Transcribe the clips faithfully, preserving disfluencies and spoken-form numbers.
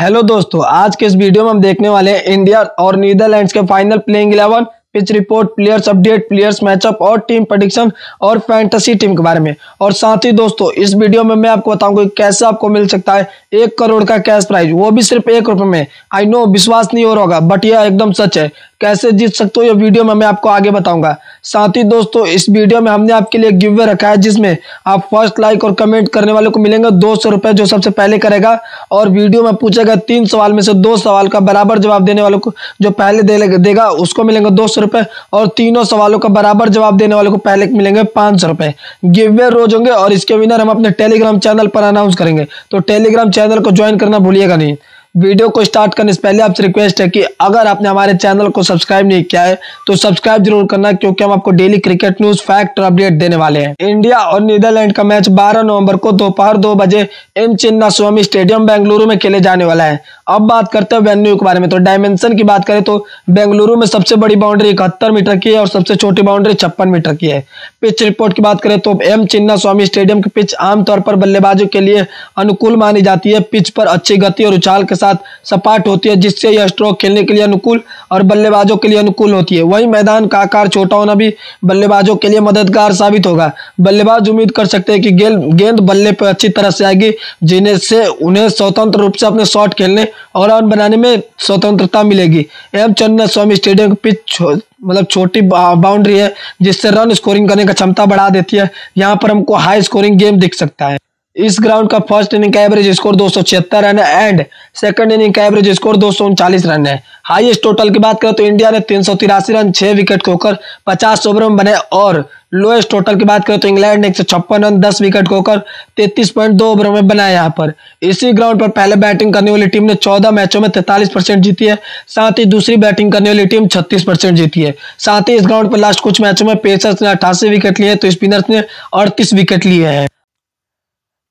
Hello दोस्तों, आज के इस वीडियो में हम देखने वाले हैं इंडिया और नीदरलैंड्स के final playing eleven, pitch report, players update, players matchup और टीम प्रेडिक्शन और फैंटेसी टीम के बारे में। और साथ ही दोस्तों इस वीडियो में मैं आपको बताऊंगा कैसे आपको मिल सकता है एक करोड़ का कैश प्राइज, वो भी सिर्फ एक रुपए में। आई नो विश्वास नहीं हो रहा होगा, बट यह एकदम सच है। कैसे जीत सकते हो ये वीडियो में मैं आपको आगे बताऊंगा। साथ ही दोस्तों इस वीडियो में हमने आपके लिए गिव अवे रखा है, जिसमें आप फर्स्ट लाइक और कमेंट करने वालों को मिलेंगे दो सौ रुपए, जो सबसे पहले करेगा। और वीडियो में पूछेगा तीन सवाल में से दो सवाल का बराबर जवाब देने वालों को, जो पहले दे, देगा उसको मिलेंगे दो सौ रुपए। और तीनों सवालों का बराबर जवाब देने वालों को पहले मिलेंगे पांच सौ रुपए। गिव अवे रोज होंगे और इसके विनर हम अपने टेलीग्राम चैनल पर अनाउंस करेंगे, तो टेलीग्राम चैनल को ज्वाइन करना भूलिएगा नहीं। वीडियो को स्टार्ट करने से पहले आपसे रिक्वेस्ट है कि अगर आपने हमारे चैनल को सब्सक्राइब नहीं किया है तो सब्सक्राइब जरूर करना, क्योंकि हम आपको डेली क्रिकेट न्यूज, फैक्ट और अपडेट देने वाले हैं। इंडिया और नीदरलैंड का मैच बारह नवंबर को दोपहर दो बजे एम चिन्नास्वामी स्टेडियम बेंगलुरु में खेले जाने वाला है। अब बात करते हैं वेन्यू के बारे में, तो डायमेंशन की बात करें तो बेंगलुरु में सबसे बड़ी बाउंड्री इकहत्तर मीटर की है और सबसे छोटी बाउंड्री छप्पन मीटर की है। पिच रिपोर्ट की बात करें तो एम चिन्नास्वामी स्टेडियम की पिच आमतौर पर बल्लेबाजों के लिए अनुकूल मानी जाती है। पिच पर अच्छी गति और उछाल के साथ सपाट होती है, जिससे यह स्ट्रोक खेलने के लिए अनुकूल और बल्लेबाजों के लिए अनुकूल होती है। वहीं मैदान का आकार छोटा होना भी बल्लेबाजों के लिए मददगार साबित होगा। बल्लेबाज उम्मीद कर सकते हैं कि गेंद बल्ले पर अच्छी तरह से आएगी, जिनसे उन्हें स्वतंत्र रूप से अपने शॉट खेलने और रन बनाने में स्वतंत्रता मिलेगी। एम चिन्नास्वामी स्टेडियम की पिच मतलब छोटी बाउंड्री है, जिससे रन स्कोरिंग करने की क्षमता बढ़ा देती है। यहाँ पर हमको हाई स्कोरिंग गेम दिख सकता है। इस ग्राउंड का फर्स्ट इनिंग का एवरेज स्कोर दो सौ छिहत्तर रन है एंड सेकंड इनिंग का एवरेज स्कोर दो सौ उनचालीस रन है। हाईएस्ट टोटल की बात करें तो इंडिया ने तीन सौ तिरासी रन छह विकेट खोकर पचास ओवर में बनाए, और लोएस्ट टोटल की बात करें तो इंग्लैंड ने एक सौ छप्पन रन दस विकेट खोकर तैतीस पॉइंट दो ओवर में बनाए। यहाँ पर इसी ग्राउंड पर पहले बैटिंग करने वाली टीम ने चौदह मैचों में तैतालीस परसेंट जीती है, साथ ही दूसरी बैटिंग करने वाली टीम छत्तीस परसेंट जीती है। साथ ही इस ग्राउंड पर लास्ट कुछ मैचों में पेसर्स ने अट्ठासी विकेट लिए तो स्पिनर्स ने अड़तीस विकेट लिए हैं।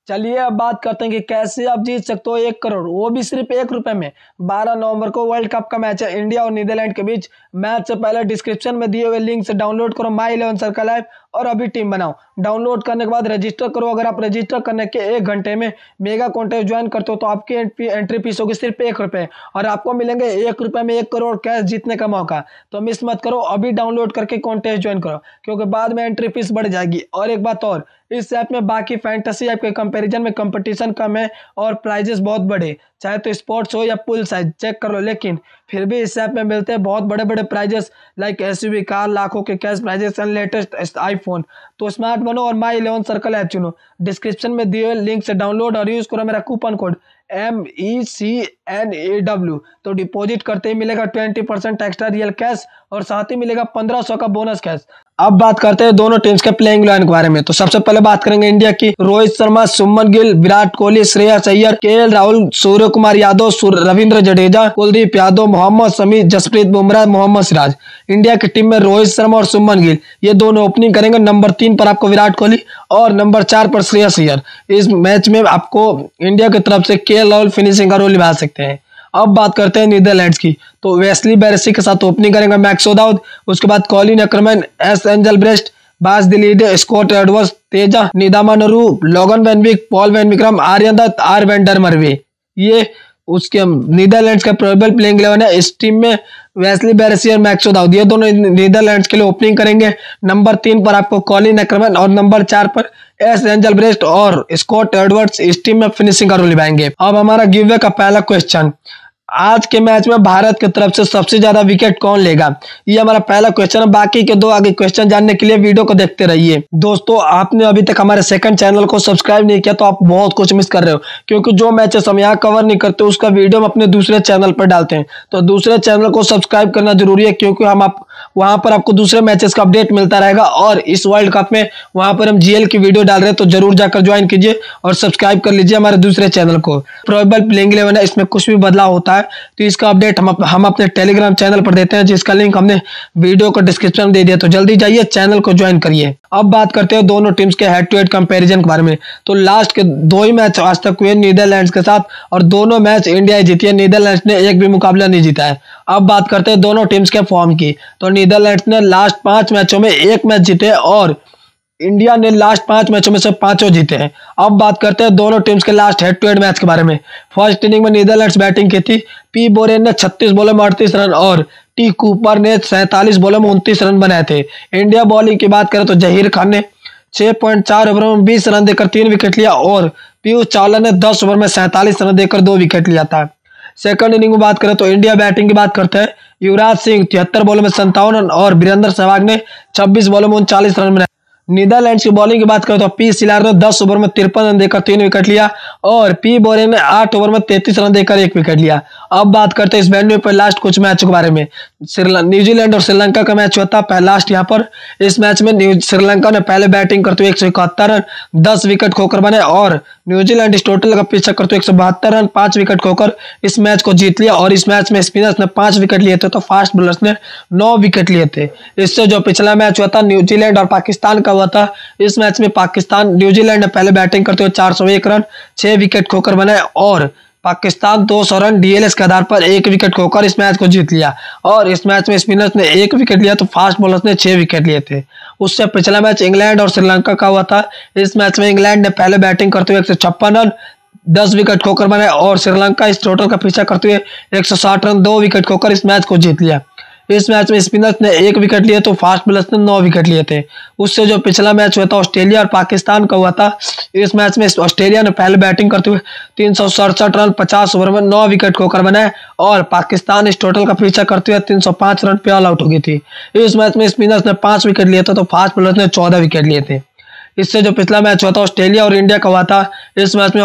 चलिए अब बात करते हैं कि कैसे आप जीत सकते हो एक करोड़, वो भी सिर्फ एक रुपए में। बारह नवंबर को वर्ल्ड कप का मैच है इंडिया और नीदरलैंड के बीच। मैच से पहले डिस्क्रिप्शन में दिए हुए लिंक से डाउनलोड करो माई इलेवन सर्कल ऐप और अभी टीम बनाओ। डाउनलोड करने के बाद रजिस्टर करो। अगर आप रजिस्टर करने के एक घंटे में मेगा कॉन्टेस्ट ज्वाइन करते हो तो आपकी एंट्री फीस होगी सिर्फ एक रुपये, और आपको मिलेंगे एक रुपये में एक करोड़ कैश जीतने का मौका। तो मिस मत करो, अभी डाउनलोड करके कॉन्टेस्ट ज्वाइन करो, क्योंकि बाद में एंट्री फीस बढ़ जाएगी। और एक बात और, इस ऐप में बाकी फैंटेसी ऐप के कंपेरिजन में कंपटीशन कम है और प्राइजेस बहुत बड़े, चाहे तो स्पोर्ट्स हो या पुल साइज, चेक कर लो। लेकिन फिर भी इस ऐप में मिलते हैं बहुत बड़े बड़े प्राइजेस, लाइक एसयूवी कार, लाखों के cash prizes and latest iPhone. तो स्मार्ट बनो और माई इलेवन सर्कल ऐप चुनो। डिस्क्रिप्शन में दिए हुए लिंक से डाउनलोड और यूज करो मेरा coupon code M E C N A W, तो डिपॉजिट करते ही मिलेगा twenty percent extra real cash और साथ ही मिलेगा पंद्रह सौ का बोनस कैश। अब बात करते हैं दोनों टीम्स के प्लेइंग इलेवन के बारे में, तो सबसे पहले बात करेंगे इंडिया की। रोहित शर्मा, शुभमन गिल, विराट कोहली, श्रेयस अय्यर, केएल राहुल, सूर्य कुमार यादव, रविंद्र जडेजा, कुलदीप यादव, मोहम्मद शमी, जसप्रीत बुमराह, मोहम्मद सिराज। इंडिया की टीम में रोहित शर्मा और शुभमन गिल ये दोनों ओपनिंग करेंगे। नंबर तीन पर आपको विराट कोहली और नंबर चार पर श्रेयस अय्यर। इस मैच में आपको इंडिया की तरफ से केएल राहुल फिनिशिंग का रोल निभा सकते हैं। अब बात करते हैं नीदरलैंड्स की, तो वेस्ली बेरसी के साथ ओपनिंग करेंगे मैक्स ओडाउद, उसके बाद Colin अक्रमैन, S Engelbrecht, Bas de Leede, Scott Edwards, Teja Nidamanuru, Logan van Beek, Paul van Meekeren, Aryan Dutt, R van der Merwe, ये उसके नीदरलैंड्स का प्रोबेबल प्लेइंग इलेवन है। इस टीम में वेस्ली बेरसी और मैक्स ओडाउद ये दोनों नीदरलैंड्स के लिए ओपनिंग करेंगे। नंबर तीन पर आपको कॉलिन अक्रमैन और नंबर चार पर एस एंजलब्रेस्ट और स्कॉट एडवर्ड्स इस टीम में फिनिशिंग का रोल निभाएंगे। अब हमारा गिव अवे का पहला क्वेश्चन, आज के मैच में भारत की तरफ से सबसे ज्यादा विकेट कौन लेगा, ये हमारा पहला क्वेश्चन है। बाकी के दो आगे क्वेश्चन जानने के लिए वीडियो को देखते रहिए। दोस्तों आपने अभी तक हमारे सेकंड चैनल को सब्सक्राइब नहीं किया तो आप बहुत कुछ मिस कर रहे हो, क्योंकि जो मैचेस हम यहाँ कवर नहीं करते उसका वीडियो हम अपने दूसरे चैनल पर डालते हैं। तो दूसरे चैनल को सब्सक्राइब करना जरूरी है, क्योंकि हम आप वहाँ पर आपको दूसरे मैचेस का अपडेट मिलता रहेगा। और इस वर्ल्ड कप में वहाँ पर हम जीएल की वीडियो डाल रहे हैं, तो जरूर जाकर ज्वाइन कीजिए और सब्सक्राइब कर लीजिए हमारे दूसरे चैनल को। प्रोबेबल प्लेइंग इलेवन है, इसमें कुछ भी बदलाव होता है तो इसका अपडेट हम अप, हम अपने टेलीग्राम चैनल पर देते हैं, जिसका लिंक हमने वीडियो को डिस्क्रिप्शन में दे दिया, तो जल्दी जाइए चैनल को ज्वाइन करिए। अब बात करते हैं दोनों टीम्स के हेड टू हेड कंपैरिजन के बारे में, तो लास्ट के दो ही मैच आज तक हुए नीदरलैंड्स के साथ और दोनों मैच इंडिया ही जीती है। नीदरलैंड्स ने एक भी मुकाबला नहीं जीता है। अब बात करते हैं दोनों टीम्स के फॉर्म की, तो नीदरलैंड्स ने लास्ट पांच मैचों में एक मैच जीते और इंडिया ने लास्ट पांच मैचों में से पांचों जीते हैं। अब बात करते हैं दोनों टीम्स के last head to head match के बारे में। फर्स्ट इनिंग में नीदरलैंड्स बैटिंग की थी। पी बोरेन ने छत्तीस बॉलों में अड़तीस रन और टी कूपर ने सैंतालीस बॉलों में उनतीस रन बनाए थे। इंडिया बॉलिंग की बात करें तो जहीर खान ने छह पॉइंट चार ओवरों में बीस रन देकर तीन विकेट लिया और पीयूष चावला ने दस ओवर में सैंतालीस रन देकर दो विकेट लिया था। सेकंड इनिंग में बात करें तो इंडिया बैटिंग की बात करते हैं। युवराज सिंह तिहत्तर बॉलों में सत्तावन रन और वीरेंद्र सहवाग ने छब्बीस बॉलों में उनचालीस रन बनाए। नीदरलैंड्स की बॉलिंग की बात करें तो पी सिलार ने दस ओवर में तिरपन रन देकर तीन विकेट लिया और पी बोरे ने आठ ओवर में तैंतीस रन देकर एक विकेट लिया। अब बात करते हैं इस वेन्यू पर लास्ट कुछ मैचों के बारे में। न्यूजीलैंड और श्रीलंका का मैच हुआ था लास्ट। यहाँ पर इस मैच में श्रीलंका ने पहले बैटिंग करते हुए एक सौ इकहत्तर रन दस विकेट खोकर बनाए और न्यूजीलैंड इस टोटल का पीछा करते हुए एक सौ बहत्तर रन पांच विकेट खोकर इस मैच को जीत लिया और इस मैच में स्पिनर्स ने पांच विकेट लिए थे तो फास्ट बॉलर्स ने नौ विकेट लिए थे। इससे जो पिछला मैच हुआ था न्यूजीलैंड और पाकिस्तान का हुआ था, इस मैच में पाकिस्तान न्यूजीलैंड ने पहले बैटिंग करते हुए चार सौ एक रन छह विकेट खोकर बनाए और पाकिस्तान दो सौ रन डीएलएस के आधार पर एक विकेट खोकर इस मैच को जीत लिया और इस मैच में स्पिनर्स ने एक विकेट लिया तो फास्ट बॉलर्स ने छह विकेट लिए थे। उससे पिछला मैच इंग्लैंड और श्रीलंका का हुआ था। इस मैच में इंग्लैंड ने पहले बैटिंग करते हुए एक सौ छप्पन रन दस विकेट खोकर बनाए और श्रीलंका इस टोटल का पीछा करते हुए एक सौ साठ रन दो विकेट खोकर इस मैच को जीत लिया। इस मैच में स्पिनर्स ने एक विकेट लिए तो फास्ट बॉलर्स ने नौ विकेट लिए थे। उससे जो पिछला मैच हुआ था ऑस्ट्रेलिया और पाकिस्तान का हुआ था। इस मैच में ऑस्ट्रेलिया ने पहले बैटिंग करते हुए तीन सौ सड़सठ रन पचास ओवर में नौ विकेट खोकर बनाए और पाकिस्तान इस टोटल का पीछा करते हुए तीन सौ पांच रन पे ऑल आउट हो गई थी। इस मैच में स्पिनर्स ने पांच विकेट लिए थे तो फास्ट बॉलर्स ने चौदह विकेट लिए थे। इससे जो पिछला मैच हुआ था ऑस्ट्रेलिया और इंडिया का हुआ था। इस मैच में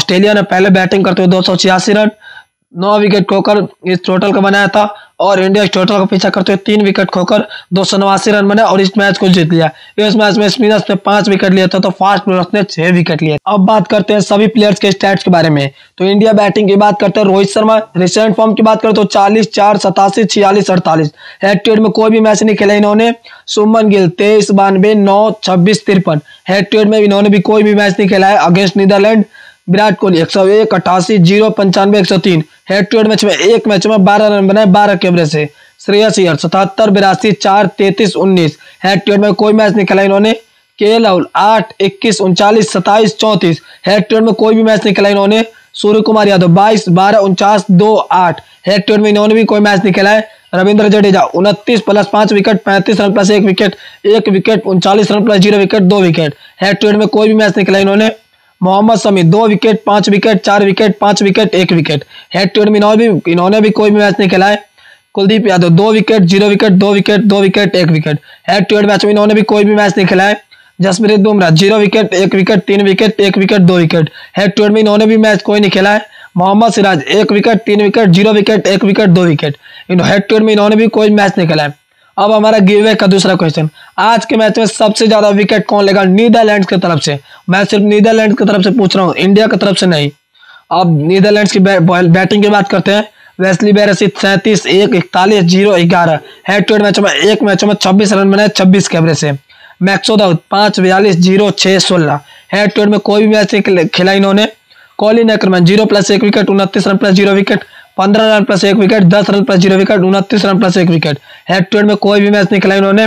ऑस्ट्रेलिया ने पहले बैटिंग करते हुए दो सौ छियासी रन नौ विकेट खोकर इस टोटल का बनाया था और इंडिया इस टोटल का पीछा करते हुए तीन विकेट खोकर दो सौ नवासी रन बनाए और इस मैच को जीत लिया। इस मैच में स्पिनर्स ने पांच विकेट लिया था तो फास्ट बॉलर्स ने छह विकेट लिए। अब बात करते हैं सभी प्लेयर्स के स्टैट्स के बारे में। तो इंडिया बैटिंग की बात करते हैं रोहित शर्मा। रिसेंट फॉर्म की बात करें तो चालीस चार सतासी छियालीस अड़तालीस हेड टू हेड में कोई भी मैच नहीं खेला इन्होंने। सुमन गिल तेईस बानवे नौ छब्बीस तिरपन हेड टू हेड में इन्होंने भी कोई भी मैच नहीं खेला है। अगेंस्ट नीदरलैंड विराट कोहली एक सौ एक अट्ठासी जीरो पंचानवे एक सौ तीन हेड टू हेड मैच में एक मैच में बारह रन बनाए बारह के एवरेज से। श्रेयस अय्यर सतहत्तर बिरासी चार तैतीस उन्नीस हेड टू हेड में कोई मैच नहीं खेला इन्होंने। के एल राहुल आठ इक्कीस उनचालीस सत्ताईस चौंतीस हेड टू हेड में कोई भी मैच नहीं खेला इन्होंने। सूर्य कुमार यादव बाईस बारह उनचास दो आठ हेड टू हेड में इन्होंने भी कोई मैच नहीं खेला है। रविंद्र जडेजा उनतीस प्लस पांच विकेट पैंतीस रन प्लस एक विकेट एक विकेट उनचालीस रन प्लस जीरो विकेट दो विकेट हेड टू हेड में कोई भी मैच नहीं खेला इन्होंने। मोहम्मद शमी दो विकेट पांच विकेट चार विकेट पांच विकेट एक विकेट हेड टू हेड में इन्होंने इन्होंने भी कोई भी मैच नहीं खेला है। कुलदीप यादव दो विकेट जीरो विकेट दो विकेट दो विकेट एक wicket head to head match में इन्होंने भी कोई भी मैच नहीं खेला है। जसप्रीत बुमराह जीरो विकेट एक विकेट तीन विकेट एक विकेट दो विकेट हेड टू हेड में इन्होंने भी मैच कोई नहीं खेला है। मोहम्मद सिराज एक विकेट तीन विकेट जीरो विकेट एक विकेट दो विकेट हेड टू हेड में इन्होंने भी कोई मैच नहीं खेला है। अब हमारा गिव अवे का दूसरा क्वेश्चन, आज के मैच में सबसे ज्यादा विकेट कौन लेगा नीदरलैंड्स की तरफ से? मैं सिर्फ नीदरलैंड्स की तरफ से पूछ रहा हूँ, इंडिया की तरफ से नहीं। अब नीदरलैंड्स की बै, बैटिंग की बात करते हैं। वेस्ली बेरसी सैंतीस एक इकतालीस जीरो ग्यारह हेड टू हेड मैचों में एक मैचों में छब्बीस रन बनाए छब्बीस के एवरेज से। मैक्सो दाऊद पाँच बयालीस जीरो छः सोलह हेड टू हेड में कोई भी मैच नहीं खेला इन्होंने। कॉलिन एक्करमैन जीरो प्लस एक विकेट उनतीस रन प्लस जीरो विकेट पंद्रह रन प्लस एक विकेट दस रन प्लस जीरो विकेट उनतीस रन प्लस एक विकेट हेड टू हेड में कोई भी मैच नहीं खेला इन्होंने।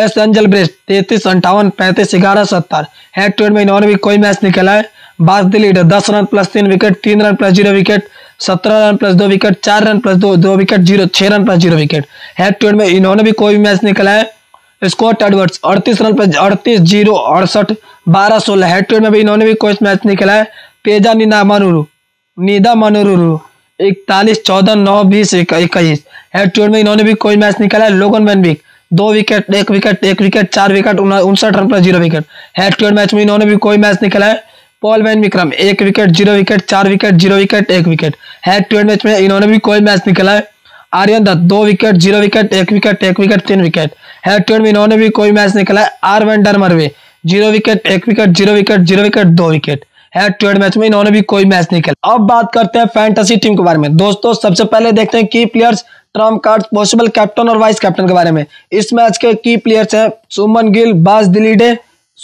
एस एंजल ब्रेस्ट तैंतीस अंठावन पैंतीस ग्यारह सत्तर हेड टू हेड में इन्होंने भी कोई मैच नहीं खेला है। बासदिल लीडर दस रन प्लस तीन विकेट तीन रन प्लस जीरो विकेट सत्रह रन प्लस दो विकेट चार रन प्लस दो दो विकेट जीरो छः run plus zero wicket head to head में इन्होंने भी कोई भी मैच नहीं खेला है। स्कॉट एडवर्ड्स अड़तीस रन प्लस अड़तीस जीरो अड़सठ बारह सोलह हेड टू हेड में भी इन्होंने भी कोई मैच नहीं खेला है। तेजा नीदा मनूरू नीदा मनूरू इकतालीस चौदह नौ बीस इक्कीस हेड टू हेड में इन्होंने भी कोई मैच नहीं खेला है। लोगन वैनबिक दो विकेट एक विकेट एक विकेट चार विकेट उनसठ रन पर zero wicket head to head match में इन्होंने भी कोई मैच नहीं खेला है। पॉल वैनबिकम एक विकेट जीरो विकेट चार विकेट जीरो विकेट एक wicket head to head match में इन्होंने भी कोई मैच नहीं खेला है। आर्यन दत्त दो विकेट जीरो विकेट एक विकेट एक विकेट तीन विकेट हेड टू हेड में इन्होंने भी कोई मैच नहीं खेला है। आर वैनडरमर्वे जीरो विकेट एक wicket zero wicket zero wicket दो wicket head to head match में इन्होंने भी कोई मैच नहीं खेला। अब बात करते हैं फैंटेसी टीम के बारे में। दोस्तों सबसे पहले देखते हैं की players trump card possible captain और वाइस कैप्टन के बारे में। इस मैच के की प्लेयर्स हैं सुमन गिल बासदिलीडे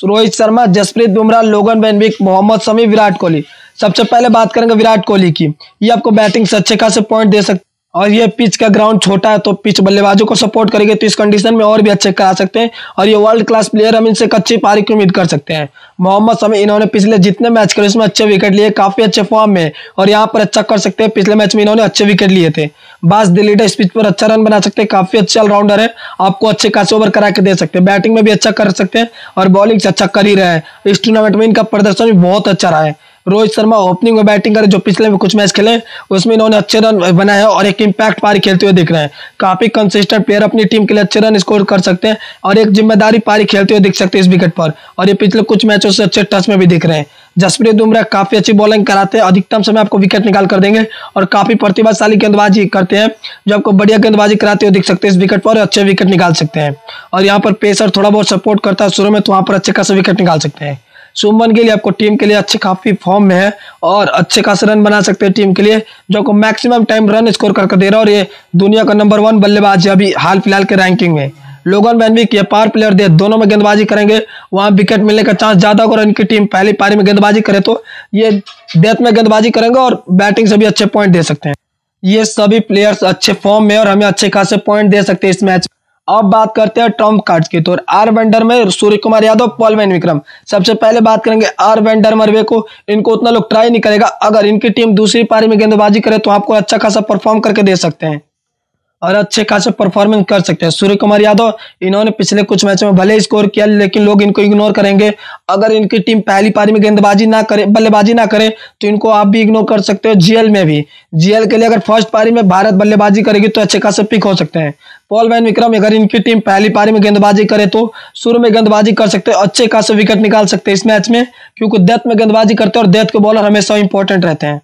रोहित शर्मा जसप्रीत बुमराह लोगन बेनविक मोहम्मद शमी विराट कोहली। सबसे पहले बात करेंगे विराट कोहली की। ये आपको बैटिंग से अच्छे खासे पॉइंट दे सकते और ये पिच का ग्राउंड छोटा है तो पिच बल्लेबाजों को सपोर्ट करेगी, तो इस कंडीशन में और भी अच्छे करा सकते हैं और ये वर्ल्ड क्लास प्लेयर, हम इनसे अच्छी पारी की उम्मीद कर सकते हैं। मोहम्मद शमी, इन्होंने पिछले जितने मैच करे उसमें अच्छे विकेट लिए, काफी अच्छे फॉर्म में और यहाँ पर अच्छा कर सकते हैं। पिछले मैच में इन्होंने अच्छे विकेट लिए थे। बास दिलीडा इस पिच पर अच्छा रन बना सकते हैं, काफी अच्छे ऑलराउंडर है, आपको अच्छे खासे ओवर करा के दे सकते हैं। बैटिंग में भी अच्छा कर सकते हैं और बॉलिंग से अच्छा कर ही रहे हैं। इस टूर्नामेंट में इनका प्रदर्शन भी बहुत अच्छा रहा है। रोहित शर्मा ओपनिंग में बैटिंग करे, जो पिछले में कुछ मैच खेले उसमें इन्होंने अच्छे रन बनाए हैं और एक इम्पैक्ट पारी खेलते हुए दिख रहे हैं। काफी कंसिस्टेंट प्लेयर, अपनी टीम के लिए अच्छे रन स्कोर कर सकते हैं और एक जिम्मेदारी पारी खेलते हुए दिख सकते हैं इस विकेट पर, और ये पिछले कुछ मैचों से अच्छे टच में भी दिख रहे हैं। जसप्रीत बुमराह काफी अच्छी बॉलिंग कराते हैं, अधिकतम समय आपको विकेट निकाल कर देंगे और काफी प्रतिभाशाली गेंदबाजी करते हैं, जो आपको बढ़िया गेंदबाजी कराते हुए दिख सकते हैं इस विकेट पर, अच्छे विकेट निकाल सकते हैं। और यहाँ पर पेसर थोड़ा बहुत सपोर्ट करता है शुरू में, तो वहाँ पर अच्छे खासे विकेट निकाल सकते हैं। सुमन के लिए आपको टीम के लिए अच्छे काफी फॉर्म में है और अच्छे खासे रन बना सकते हैं टीम के लिए, जो आपको मैक्सिमम टाइम रन स्कोर करके दे रहा है और ये दुनिया का नंबर वन बल्लेबाज है अभी हाल फिलहाल के रैंकिंग में। लोगन मैन भी पावर प्लेयर दे, दोनों में गेंदबाजी करेंगे, वहाँ विकेट मिलने का चांस ज्यादा होगा और इनकी टीम पहली पारी में गेंदबाजी करे तो ये डेथ में गेंदबाजी करेंगे और बैटिंग से भी अच्छे पॉइंट दे सकते हैं। ये सभी प्लेयर्स अच्छे फॉर्म में और हमें अच्छे खासे पॉइंट दे सकते हैं इस मैच। अब बात करते हैं ट्रम्प कार्ड्स की, तो आरवेंडर में सूर्य कुमार यादव, पॉलवेन विक्रम। सबसे पहले बात करेंगे आरवेंडर मरवे को, इनको उतना लोग ट्राई नहीं करेगा। अगर इनकी टीम दूसरी पारी में गेंदबाजी करे तो आपको अच्छा खासा परफॉर्म करके दे सकते हैं और अच्छे खासे परफॉर्मेंस कर सकते हैं। सूर्य कुमार यादव, इन्होंने पिछले कुछ मैच में भले स्कोर किया लेकिन लोग इनको इग्नोर करेंगे। अगर इनकी टीम पहली पारी में गेंदबाजी ना करे, बल्लेबाजी ना करे तो इनको आप भी इग्नोर कर सकते हो। जीएल में भी, जीएल के लिए अगर फर्स्ट पारी में भारत बल्लेबाजी करेगी तो अच्छे खासे पिक हो सकते हैं। पॉलवेन विक्रम, अगर इनकी टीम पहली पारी में गेंदबाजी करे तो शुरू में गेंदबाजी कर सकते हैं, अच्छे खासे विकेट निकाल सकते हैं इस मैच में, क्योंकि डेथ में गेंदबाजी करते हैं और डेथ के बॉलर हमेशा इंपॉर्टेंट रहते हैं।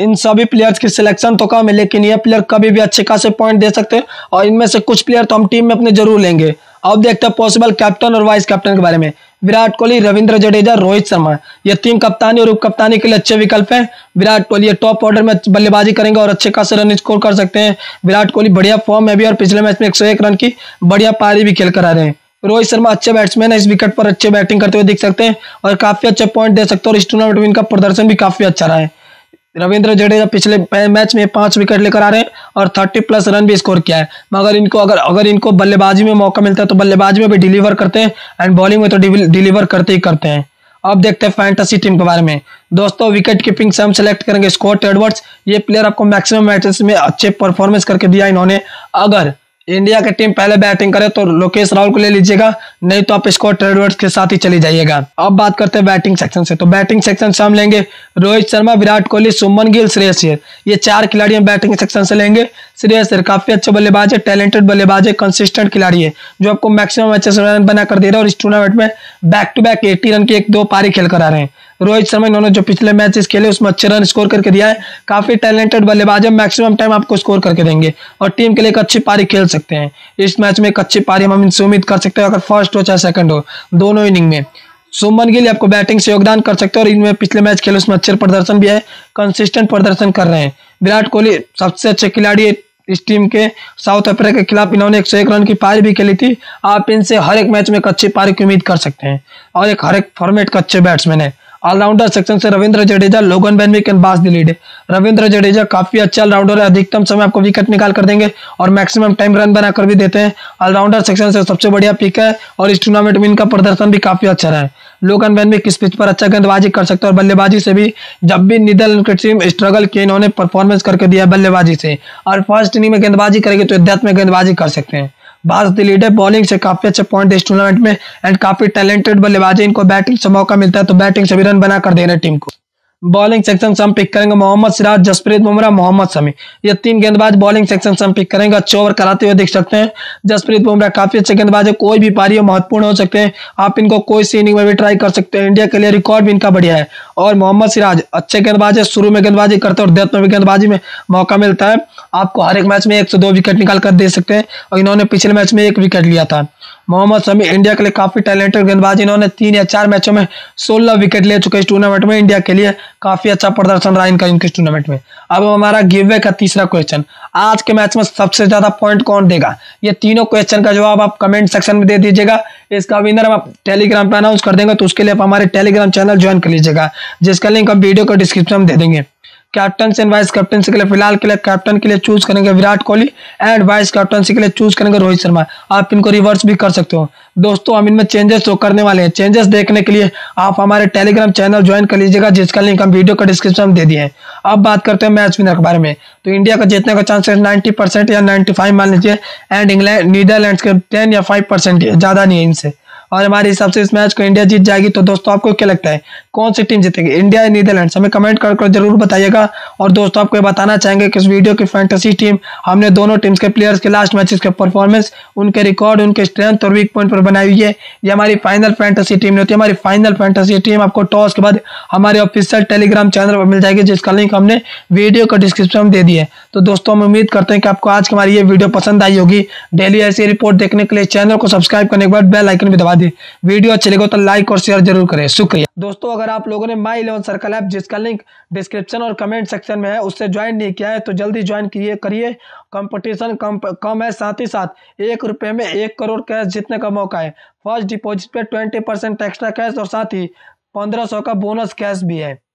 इन सभी प्लेयर्स की सिलेक्शन तो कम है लेकिन ये प्लेयर कभी भी अच्छे खासे पॉइंट दे सकते हैं और इनमें से कुछ प्लेयर तो हम टीम में अपने जरूर लेंगे। अब देखते हैं पॉसिबल कैप्टन और वाइस कैप्टन के बारे में। विराट कोहली, रविंद्र जडेजा, रोहित शर्मा, ये तीन कप्तानी और उप कप्तानी के लिए अच्छे विकल्प हैं। विराट कोहली टॉप ऑर्डर में बल्लेबाजी करेंगे और अच्छे खासे रन स्कोर कर सकते हैं। विराट कोहली बढ़िया फॉर्म में भी और पिछले मैच में एक सौ एक रन की बढ़िया पारी भी खेल कर आ रहे हैं। रोहित शर्मा अच्छे बैट्समैन है, इस विकेट पर अच्छे बैटिंग करते हुए दिख सकते हैं और काफी अच्छे पॉइंट दे सकते हैं और इस टूर्नामेंट में इनका प्रदर्शन भी काफी अच्छा रहा है। रविंद्र जडेजा पिछले मैच में पांच विकेट लेकर आ रहे हैं और तीस प्लस रन भी स्कोर किया है, मगर इनको अगर अगर इनको बल्लेबाजी में मौका मिलता है तो बल्लेबाजी में भी डिलीवर करते हैं एंड बॉलिंग में तो डिलीवर करते ही करते हैं। अब देखते हैं फैंटेसी टीम के बारे में। दोस्तों, विकेट कीपिंग से हम सेलेक्ट करेंगे स्कॉट एडवर्ड्स। ये प्लेयर आपको मैक्सिमम मैचेस में अच्छे परफॉर्मेंस करके दिया इन्होंने। अगर इंडिया की टीम पहले बैटिंग करे तो लोकेश राहुल को ले लीजिएगा, नहीं तो आप स्कॉट एडवर्ड्स के साथ ही चले जाइएगा। अब बात करते हैं बैटिंग सेक्शन से, तो बैटिंग सेक्शन से हम लेंगे रोहित शर्मा, विराट कोहली, शुभमन गिल, श्रेयस अय्यर। ये चार खिलाड़ी हम बैटिंग सेक्शन से लेंगे। श्रेयस अय्यर काफी अच्छे बल्लेबाज है, टैलेंटेड बल्लेबाज है, कंसिस्टेंट खिलाड़ी है, जो आपको मैक्सिमम मैचेस में रन बना कर दे रहा है और इस टूर्नामेंट में back to back eighty run की एक दो पारी खेल कर आ रहे हैं। रोहित शर्मा, इन्होंने जो पिछले मैचेस खेले उसमें अच्छे रन स्कोर करके दिया है, काफी टैलेंटेड बल्लेबाज है, मैक्सिमम टाइम आपको स्कोर करके देंगे और टीम के लिए एक अच्छी पारी खेल सकते हैं। इस मैच में एक अच्छी पारी हम इनसे उम्मीद कर सकते हैं, अगर फर्स्ट हो चाहे सेकंड हो दोनों इनिंग में। सुमन गिल आपको बैटिंग से योगदान कर सकते हैं और इनमें पिछले मैच खेले उसमें अच्छे प्रदर्शन भी है, कंसिस्टेंट प्रदर्शन कर रहे हैं। विराट कोहली सबसे अच्छे खिलाड़ी इस टीम के, साउथ अफ्रीका के खिलाफ इन्होंने एक सौ एक रन की पारी भी खेली थी। आप इनसे हर एक मैच में एक अच्छी पारी की उम्मीद कर सकते हैं और एक हर एक फॉर्मेट का अच्छे बैट्समैन है। ऑलराउंडर सेक्शन से रविंद्र जडेजा, लोगन बैन विक, बास दिलीडे। रविंद्र जडेजा काफी अच्छा ऑलराउंडर है, अधिकतम समय आपको विकेट निकाल कर देंगे और मैक्सिमम टाइम रन बनाकर भी देते हैं। ऑलराउंडर सेक्शन से सबसे बढ़िया पिक है और इस टूर्नामेंट में इनका प्रदर्शन भी काफी अच्छा रहा है। लोगन बैन विक इस पिच पर अच्छा गेंदबाजी कर सकते हैं और बल्लेबाजी से भी, जब भी नीदरलैंड की टीम स्ट्रगल की इन्होंने परफॉर्मेंस करके दिया बल्लेबाजी से और फर्स्ट इनिंग में गेंदबाजी करेगी तो डेथ में गेंदबाजी कर सकते हैं। बास दिलीडे बॉलिंग से काफी अच्छे पॉइंट इस टूर्नामेंट में एंड काफी टैलेंटेड बल्लेबाज है, इनको बैटिंग से मौका मिलता है तो बैटिंग से भी रन बना कर दे रहे टीम को। बॉलिंग सेक्शन से हम पिक करेंगे मोहम्मद सिराज, जसप्रीत बुमराह, मोहम्मद शमी। ये तीन गेंदबाज बॉलिंग सेक्शन से हम पिक करेंगे, अच्छे ओवर कराते हुए दिख सकते हैं। जसप्रीत बुमराह काफी अच्छे गेंदबाज है, कोई भी पारी महत्वपूर्ण हो सकते हैं, आप इनको कोई सी इनिंग में भी ट्राई कर सकते हैं, इंडिया के लिए रिकॉर्ड भी इनका बढ़िया है। और मोहम्मद सिराज अच्छे गेंदबाज है, शुरू में गेंदबाजी करते हैं और डेथ में भी गेंदबाजी में मौका मिलता है, आपको हर एक मैच में एक से दो विकेट निकाल कर दे सकते हैं और इन्होंने पिछले मैच में एक विकेट लिया था। मोहम्मद शमी इंडिया के लिए काफी टैलेंटेड गेंदबाज, इन्होंने तीन या चार मैचों में सोलह विकेट ले चुके इस टूर्नामेंट में, इंडिया के लिए काफी अच्छा प्रदर्शन रहा इनका इनके टूर्नामेंट में। अब हमारा गिवअवे का तीसरा क्वेश्चन, आज के मैच में सबसे ज्यादा पॉइंट कौन देगा? ये तीनों क्वेश्चन का जवाब आप कमेंट सेक्शन में दे दीजिएगा। इसका विनर हम आप टेलीग्राम पे अनाउंस कर देंगे, तो उसके लिए आप हमारे टेलीग्राम चैनल ज्वाइन कर लीजिएगा, जिसका लिंक आप वीडियो का डिस्क्रिप्शन में दे देंगे। कैप्टन एंड वाइस कैप्टन के लिए फिलहाल के लिए कैप्टन के लिए चूज करेंगे Virat Kohli and vice captain के लिए चूज करेंगे रोहित शर्मा। आप इनको रिवर्स भी कर सकते हो। दोस्तों हम इनमें चेंजेस तो करने वाले हैं। चेंजेस देखने के लिए आप हमारे टेलीग्राम चैनल ज्वाइन कर लीजिएगा, जिसका लिंक हम वीडियो का डिस्क्रिप्शन में दे दिए हैं। अब बात करते हैं मैच विनर के बारे में। तो इंडिया का जीतने का चांसेस नाइन्टी परसेंट या नाइन्टी फाइव मान लीजिए एंड इंग्लैंड नीदरलैंड के टेन या फाइव परसेंट ज्यादा नहीं है इनसे, और हमारे हिसाब से इस मैच को इंडिया जीत जाएगी। तो दोस्तों आपको क्या लगता है कौन सी टीम जीतेगी, इंडिया या नीदरलैंड, हमें कमेंट कर कर जरूर बताइएगा। और दोस्तों आपको ये बताना चाहेंगे कि इस वीडियो की फैंटेसी टीम हमने दोनों टीम्स के प्लेयर्स के लास्ट मैचेस के परफॉर्मेंस, उनके रिकॉर्ड, उनके स्ट्रेंथ और वीक पॉइंट पर बनाई हुई है। ये हमारी फाइनल फैंटेसी टीम होती है। हमारी फाइनल फैंटेसी टीम आपको टॉस के बाद हमारे ऑफिशियल टेलीग्राम चैनल पर मिल जाएगी, जिसका लिंक हमने वीडियो का डिस्क्रिप्शन में दे दिया है। तो दोस्तों हम उम्मीद करते हैं कि आपको आज हमारी ये वीडियो पसंद आई होगी। डेली ऐसी रिपोर्ट देखने के लिए चैनल को सब्सक्राइब करने के बाद बेल आइकन भी दबा, वीडियो अच्छे लगे तो लाइक और शेयर जरूर करें। शुक्रिया। दोस्तों अगर आप लोगों ने माई इलेवन सर्कल ऐप, जिसका लिंक डिस्क्रिप्शन और कमेंट सेक्शन में है, उससे ज्वाइन नहीं किया है तो जल्दी ज्वाइन किए करिए। कंपटीशन कम कम है, साथ ही साथ एक रुपए में एक करोड़ कैश जीतने का मौका है। फर्स्ट डिपॉजिट पे ट्वेंटी परसेंट एक्स्ट्रा कैश और साथ ही पंद्रह सौ का बोनस कैश भी है।